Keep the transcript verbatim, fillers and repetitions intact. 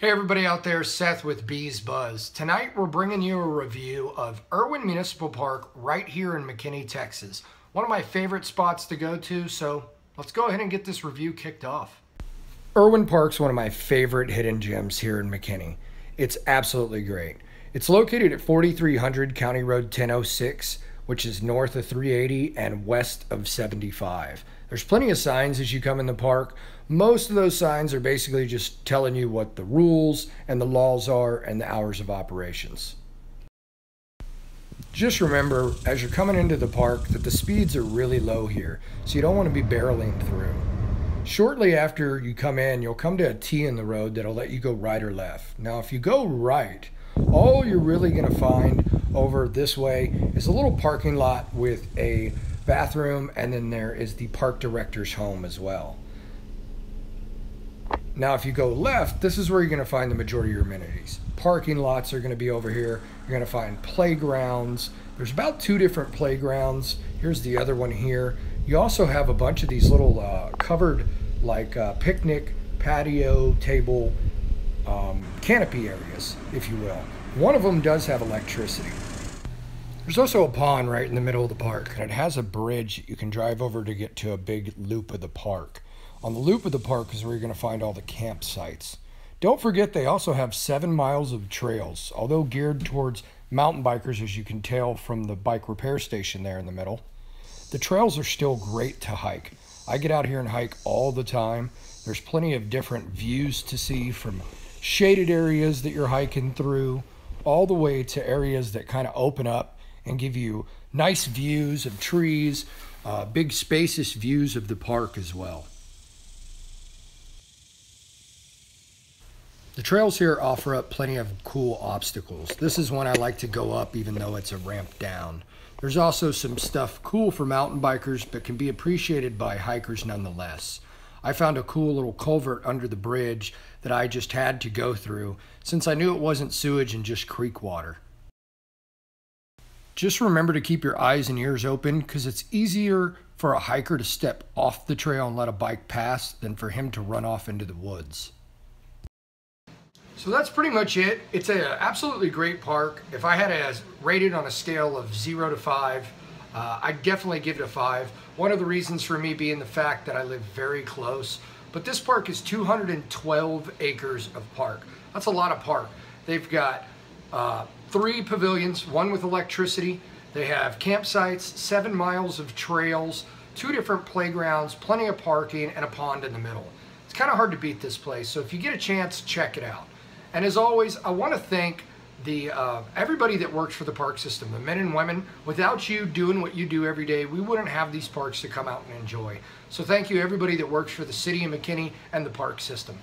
Hey everybody out there, Seth with Bee's Buzz. Tonight we're bringing you a review of Irwin Municipal Park right here in McKinney, Texas. One of my favorite spots to go to, so let's go ahead and get this review kicked off. Irwin Park's one of my favorite hidden gems here in McKinney. It's absolutely great. It's located at forty-three hundred County Road ten oh six, which is north of three eighty and west of seventy-five. There's plenty of signs as you come in the park. Most of those signs are basically just telling you what the rules and the laws are and the hours of operations. Just remember, as you're coming into the park, that the speeds are really low here, so you don't want to be barreling through. Shortly after you come in, you'll come to a T in the road that'll let you go right or left. Now, if you go right, all you're really going to find over this way is a little parking lot with a bathroom, and then there is the park director's home as well. Now if you go left, this is where you're going to find the majority of your amenities. Parking lots are going to be over here. You're going to find playgrounds. There's about two different playgrounds. Here's the other one here. You also have a bunch of these little uh, covered like uh, picnic, patio, table, um, canopy areas, if you will. One of them does have electricity. There's also a pond right in the middle of the park, and it has a bridge that you can drive over to get to a big loop of the park. On the loop of the park is where you're going to find all the campsites. Don't forget they also have seven miles of trails, although geared towards mountain bikers, as you can tell from the bike repair station there in the middle. The trails are still great to hike. I get out here and hike all the time. There's plenty of different views to see, from shaded areas that you're hiking through, all the way to areas that kind of open up and give you nice views of trees, uh, big spacious views of the park as well. The trails here offer up plenty of cool obstacles. This is one I like to go up even though it's a ramp down. There's also some stuff cool for mountain bikers but can be appreciated by hikers nonetheless. I found a cool little culvert under the bridge that I just had to go through since I knew it wasn't sewage and just creek water. Just remember to keep your eyes and ears open, because it's easier for a hiker to step off the trail and let a bike pass than for him to run off into the woods. So that's pretty much it. It's an absolutely great park. If I had it rated on a scale of zero to five, Uh, I'd definitely give it a five. One of the reasons for me being the fact that I live very close, but this park is two hundred twelve acres of park. That's a lot of park. They've got uh, three pavilions, one with electricity. They have campsites, seven miles of trails, two different playgrounds, plenty of parking, and a pond in the middle. It's kind of hard to beat this place, so if you get a chance, check it out. And as always, I want to thank The, uh, everybody that works for the park system, the men and women. Without you doing what you do every day, we wouldn't have these parks to come out and enjoy. So thank you everybody that works for the city of McKinney and the park system.